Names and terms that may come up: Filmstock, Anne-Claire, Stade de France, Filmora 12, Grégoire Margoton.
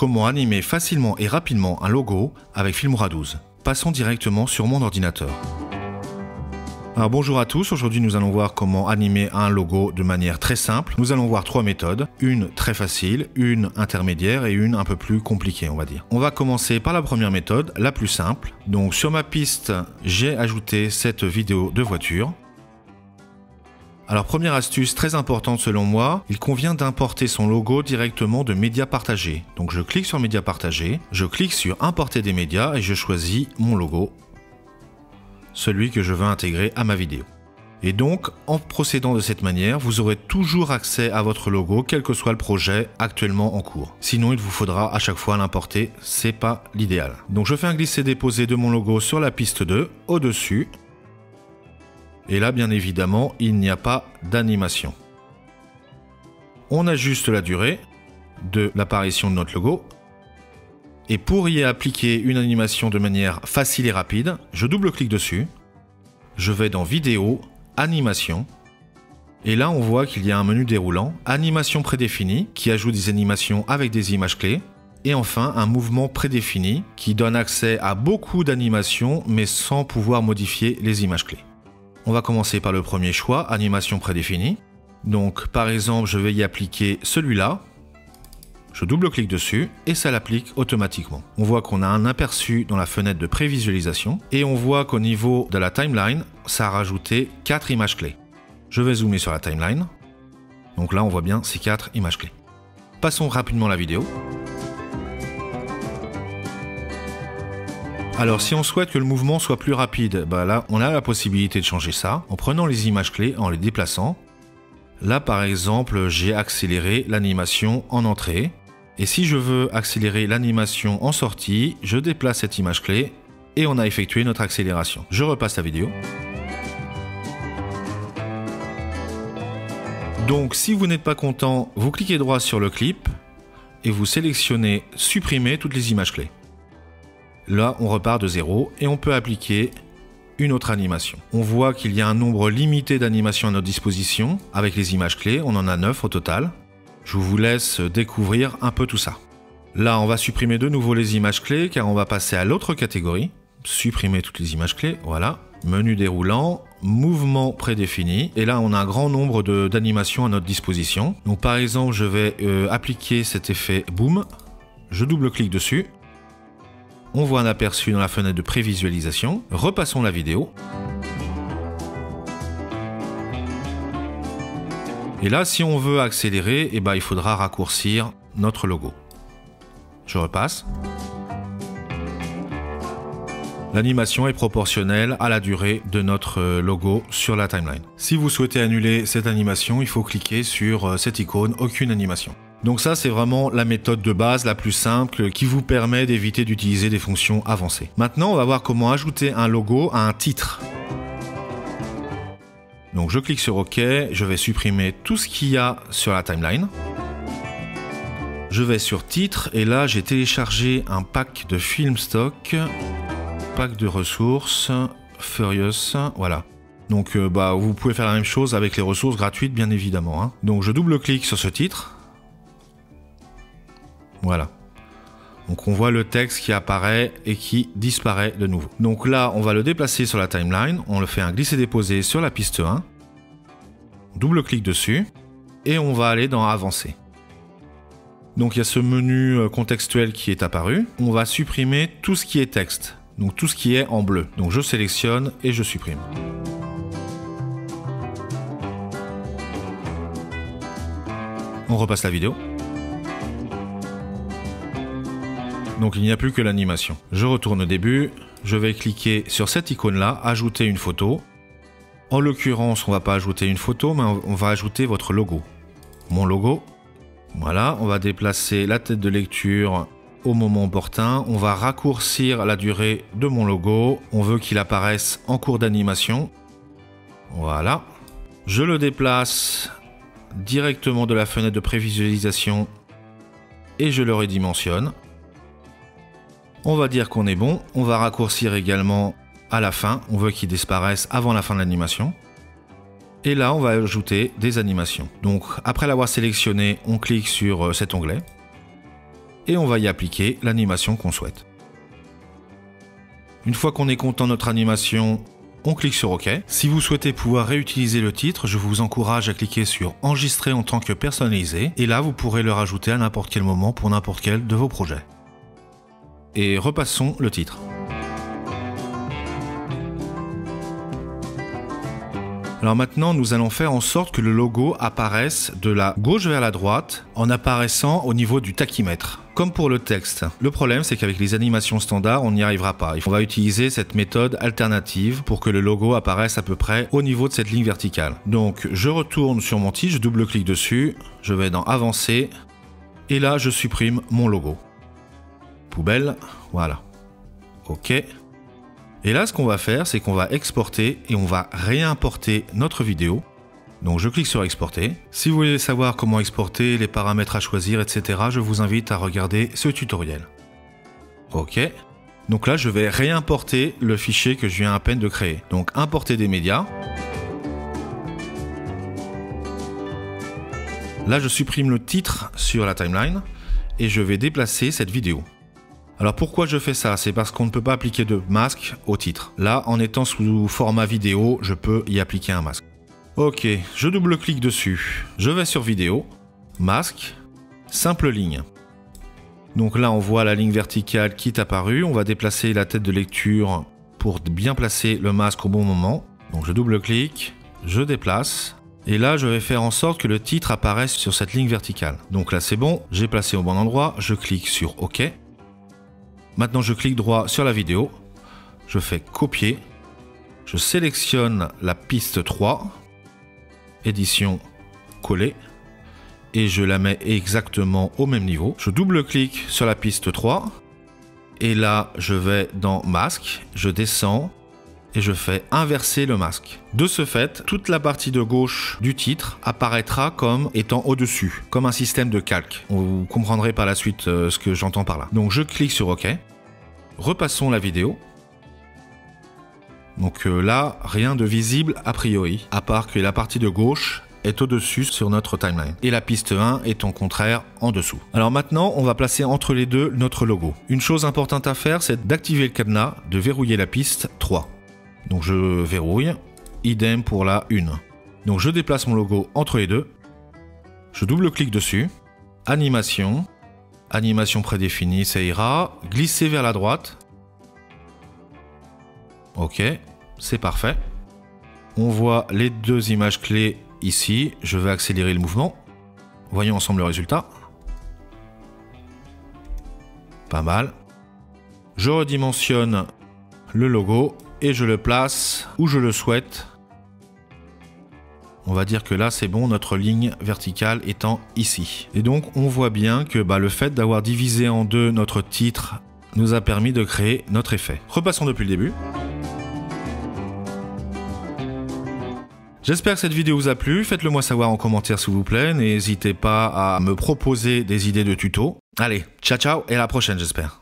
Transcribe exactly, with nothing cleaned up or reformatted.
Comment animer facilement et rapidement un logo avec Filmora douze. Passons directement sur mon ordinateur. Alors bonjour à tous, aujourd'hui nous allons voir comment animer un logo de manière très simple. Nous allons voir trois méthodes, une très facile, une intermédiaire et une un peu plus compliquée on va dire. On va commencer par la première méthode, la plus simple. Donc sur ma piste, j'ai ajouté cette vidéo de voiture. Alors première astuce très importante selon moi, il convient d'importer son logo directement de médias partagés. Donc je clique sur médias partagés, je clique sur importer des médias et je choisis mon logo, celui que je veux intégrer à ma vidéo. Et donc, en procédant de cette manière, vous aurez toujours accès à votre logo, quel que soit le projet actuellement en cours. Sinon, il vous faudra à chaque fois l'importer, c'est pas l'idéal. Donc je fais un glisser-déposer de mon logo sur la piste deux, au-dessus. Et là, bien évidemment, il n'y a pas d'animation. On ajuste la durée de l'apparition de notre logo. Et pour y appliquer une animation de manière facile et rapide, je double-clique dessus, je vais dans Vidéo, Animation, et là on voit qu'il y a un menu déroulant, Animation prédéfinie, qui ajoute des animations avec des images clés, et enfin un mouvement prédéfini, qui donne accès à beaucoup d'animations, mais sans pouvoir modifier les images clés. On va commencer par le premier choix, Animation prédéfinie. Donc par exemple, je vais y appliquer celui-là. Je double-clique dessus et ça l'applique automatiquement. On voit qu'on a un aperçu dans la fenêtre de prévisualisation et on voit qu'au niveau de la timeline, ça a rajouté quatre images clés. Je vais zoomer sur la timeline. Donc là, on voit bien ces quatre images clés. Passons rapidement à la vidéo. Alors si on souhaite que le mouvement soit plus rapide, bah là, on a la possibilité de changer ça en prenant les images clés, en les déplaçant. Là, par exemple, j'ai accéléré l'animation en entrée. Et si je veux accélérer l'animation en sortie, je déplace cette image clé et on a effectué notre accélération. Je repasse la vidéo. Donc, si vous n'êtes pas content, vous cliquez droit sur le clip et vous sélectionnez « Supprimer toutes les images clés ». Là, on repart de zéro et on peut appliquer une autre animation. On voit qu'il y a un nombre limité d'animations à notre disposition. Avec les images clés, on en a neuf au total. Je vous laisse découvrir un peu tout ça. Là, on va supprimer de nouveau les images clés car on va passer à l'autre catégorie. Supprimer toutes les images clés, voilà. Menu déroulant, mouvement prédéfini. Et là, on a un grand nombre d'animations à notre disposition. Donc par exemple, je vais euh, appliquer cet effet boom. Je double-clique dessus. On voit un aperçu dans la fenêtre de prévisualisation. Repassons la vidéo. Et là, si on veut accélérer, eh ben, il faudra raccourcir notre logo. Je repasse. L'animation est proportionnelle à la durée de notre logo sur la timeline. Si vous souhaitez annuler cette animation, il faut cliquer sur cette icône « Aucune animation ». Donc ça, c'est vraiment la méthode de base, la plus simple, qui vous permet d'éviter d'utiliser des fonctions avancées. Maintenant, on va voir comment ajouter un logo à un titre. Donc je clique sur OK, je vais supprimer tout ce qu'il y a sur la timeline. Je vais sur Titre et là, j'ai téléchargé un pack de Filmstock, pack de ressources, Furious, voilà. Donc euh, bah, vous pouvez faire la même chose avec les ressources gratuites, bien évidemment, hein. Donc je double-clique sur ce titre. Voilà. Donc on voit le texte qui apparaît et qui disparaît de nouveau. Donc là, on va le déplacer sur la timeline. On le fait un glisser-déposer sur la piste un. Double-clic dessus. Et on va aller dans Avancer. Donc il y a ce menu contextuel qui est apparu. On va supprimer tout ce qui est texte. Donc tout ce qui est en bleu. Donc je sélectionne et je supprime. On repasse la vidéo. Donc il n'y a plus que l'animation. Je retourne au début, je vais cliquer sur cette icône-là, ajouter une photo. En l'occurrence, on ne va pas ajouter une photo, mais on va ajouter votre logo. Mon logo, voilà, on va déplacer la tête de lecture au moment opportun. On va raccourcir la durée de mon logo. On veut qu'il apparaisse en cours d'animation. Voilà. Je le déplace directement de la fenêtre de prévisualisation et je le redimensionne. On va dire qu'on est bon, on va raccourcir également à la fin, on veut qu'il disparaisse avant la fin de l'animation. Et là, on va ajouter des animations. Donc, après l'avoir sélectionné, on clique sur cet onglet. et on va y appliquer l'animation qu'on souhaite. Une fois qu'on est content de notre animation, on clique sur OK. Si vous souhaitez pouvoir réutiliser le titre, je vous encourage à cliquer sur Enregistrer en tant que personnalisé, et là vous pourrez le rajouter à n'importe quel moment pour n'importe quel de vos projets. Et repassons le titre. Alors maintenant, nous allons faire en sorte que le logo apparaisse de la gauche vers la droite en apparaissant au niveau du tachymètre. Comme pour le texte, le problème c'est qu'avec les animations standards, on n'y arrivera pas. On va utiliser cette méthode alternative pour que le logo apparaisse à peu près au niveau de cette ligne verticale. Donc je retourne sur mon titre, je double-clique dessus, je vais dans Avancer et là je supprime mon logo. Poubelle, voilà. OK. Et là, ce qu'on va faire, c'est qu'on va exporter et on va réimporter notre vidéo. Donc je clique sur exporter. Si vous voulez savoir comment exporter, les paramètres à choisir, et cetera, je vous invite à regarder ce tutoriel. OK. Donc là, je vais réimporter le fichier que je viens à peine de créer. Donc importer des médias. Là, je supprime le titre sur la timeline et je vais déplacer cette vidéo. Alors pourquoi je fais ça? C'est parce qu'on ne peut pas appliquer de masque au titre. Là, en étant sous format vidéo, je peux y appliquer un masque. OK, je double-clique dessus. Je vais sur vidéo, masque, simple ligne. Donc là, on voit la ligne verticale qui est apparue. On va déplacer la tête de lecture pour bien placer le masque au bon moment. Donc je double-clique, je déplace. Et là, je vais faire en sorte que le titre apparaisse sur cette ligne verticale. Donc là, c'est bon, j'ai placé au bon endroit. Je clique sur OK. Maintenant, je clique droit sur la vidéo, je fais copier, je sélectionne la piste trois, édition, coller, et je la mets exactement au même niveau. Je double-clique sur la piste trois, et là, je vais dans masque, je descends, et je fais inverser le masque. De ce fait, toute la partie de gauche du titre apparaîtra comme étant au-dessus, comme un système de calque. Vous comprendrez par la suite ce que j'entends par là. Donc je clique sur OK. Repassons la vidéo. Donc là, rien de visible a priori, à part que la partie de gauche est au-dessus sur notre timeline. Et la piste un est en contraire en dessous. Alors maintenant, on va placer entre les deux notre logo. Une chose importante à faire, c'est d'activer le cadenas, de verrouiller la piste trois. Donc je verrouille, idem pour la une. Donc je déplace mon logo entre les deux, je double-clique dessus, animation, animation prédéfinie, ça ira, glisser vers la droite. OK, c'est parfait. On voit les deux images clés ici, je vais accélérer le mouvement. Voyons ensemble le résultat. Pas mal. Je redimensionne le logo. Et je le place où je le souhaite. On va dire que là c'est bon, notre ligne verticale étant ici. Et donc on voit bien que bah, le fait d'avoir divisé en deux notre titre nous a permis de créer notre effet. Repassons depuis le début. J'espère que cette vidéo vous a plu, faites-le moi savoir en commentaire s'il vous plaît, n'hésitez pas à me proposer des idées de tutos. Allez, ciao ciao et à la prochaine j'espère.